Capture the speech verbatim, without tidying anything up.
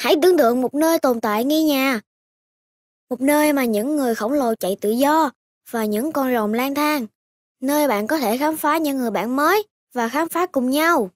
Hãy tưởng tượng một nơi tồn tại nghi nhà. Một nơi mà những người khổng lồ chạy tự do và những con rồng lang thang. Nơi bạn có thể khám phá những người bạn mới và khám phá cùng nhau.